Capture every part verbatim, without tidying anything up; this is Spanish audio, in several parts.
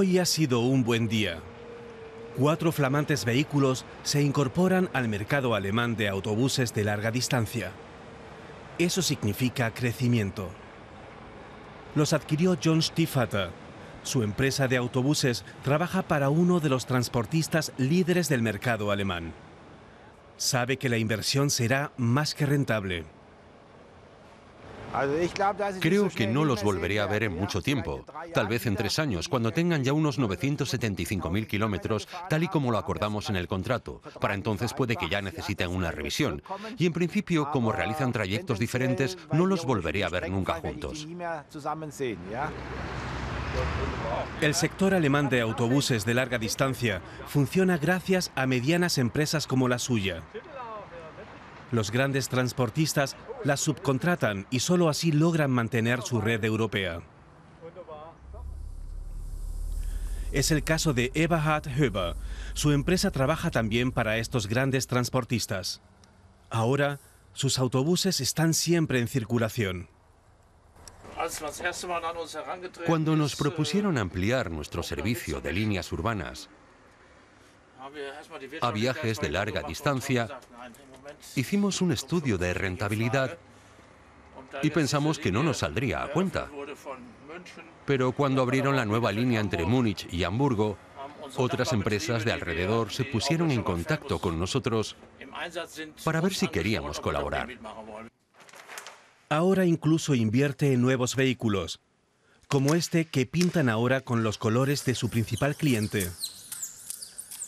Hoy ha sido un buen día. Cuatro flamantes vehículos se incorporan al mercado alemán de autobuses de larga distancia. Eso significa crecimiento. Los adquirió John Stifata. Su empresa de autobuses trabaja para uno de los transportistas líderes del mercado alemán. Sabe que la inversión será más que rentable. Creo que no los volveré a ver en mucho tiempo, tal vez en tres años, cuando tengan ya unos novecientos setenta y cinco mil kilómetros, tal y como lo acordamos en el contrato. Para entonces puede que ya necesiten una revisión. Y en principio, como realizan trayectos diferentes, no los volveré a ver nunca juntos. El sector alemán de autobuses de larga distancia funciona gracias a medianas empresas como la suya. Los grandes transportistas las subcontratan y solo así logran mantener su red europea. Es el caso de Eberhard Höber. Su empresa trabaja también para estos grandes transportistas. Ahora, sus autobuses están siempre en circulación. Cuando nos propusieron ampliar nuestro servicio de líneas urbanas a viajes de larga distancia, hicimos un estudio de rentabilidad y pensamos que no nos saldría a cuenta. Pero cuando abrieron la nueva línea entre Múnich y Hamburgo, otras empresas de alrededor se pusieron en contacto con nosotros para ver si queríamos colaborar. Ahora incluso invierte en nuevos vehículos, como este que pintan ahora con los colores de su principal cliente.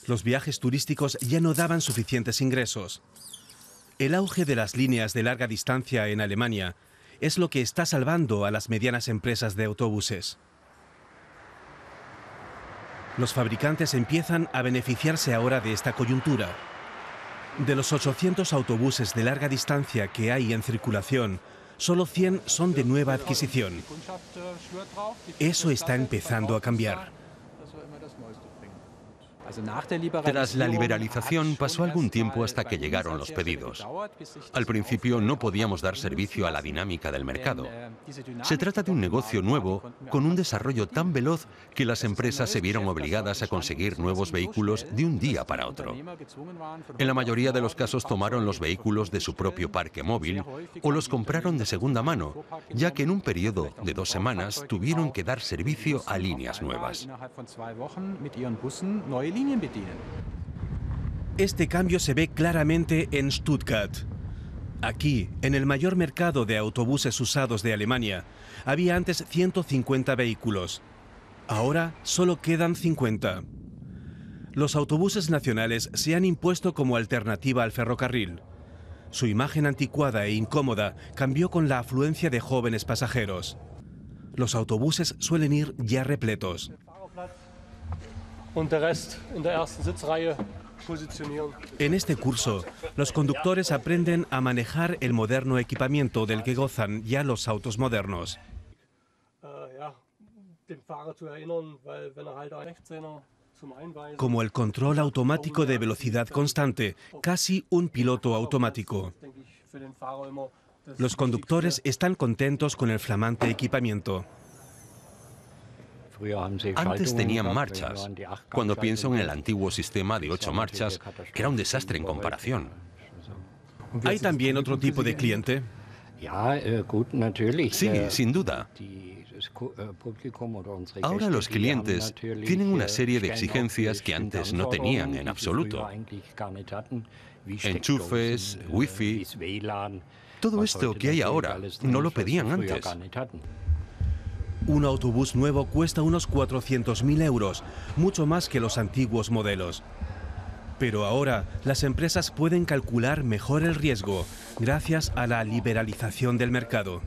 Los viajes turísticos ya no daban suficientes ingresos. El auge de las líneas de larga distancia en Alemania es lo que está salvando a las medianas empresas de autobuses. Los fabricantes empiezan a beneficiarse ahora de esta coyuntura. De los ochocientos autobuses de larga distancia que hay en circulación, solo cien son de nueva adquisición. Eso está empezando a cambiar. Tras la liberalización pasó algún tiempo hasta que llegaron los pedidos. Al principio no podíamos dar servicio a la dinámica del mercado. Se trata de un negocio nuevo, con un desarrollo tan veloz que las empresas se vieron obligadas a conseguir nuevos vehículos de un día para otro. En la mayoría de los casos tomaron los vehículos de su propio parque móvil o los compraron de segunda mano, ya que en un periodo de dos semanas tuvieron que dar servicio a líneas nuevas. Este cambio se ve claramente en Stuttgart. Aquí, en el mayor mercado de autobuses usados de Alemania, había antes ciento cincuenta vehículos. Ahora solo quedan cincuenta. Los autobuses nacionales se han impuesto como alternativa al ferrocarril. Su imagen anticuada e incómoda cambió con la afluencia de jóvenes pasajeros. Los autobuses suelen ir ya repletos. En este curso, los conductores aprenden a manejar el moderno equipamiento del que gozan ya los autos modernos. Como el control automático de velocidad constante, casi un piloto automático. Los conductores están contentos con el flamante equipamiento. Antes tenían marchas. Cuando pienso en el antiguo sistema de ocho marchas, era un desastre en comparación. ¿Hay también otro tipo de cliente? Sí, sin duda. Ahora los clientes tienen una serie de exigencias que antes no tenían en absoluto. Enchufes, wifi, todo esto que hay ahora no lo pedían antes. Un autobús nuevo cuesta unos cuatrocientos mil euros, mucho más que los antiguos modelos. Pero ahora las empresas pueden calcular mejor el riesgo, gracias a la liberalización del mercado.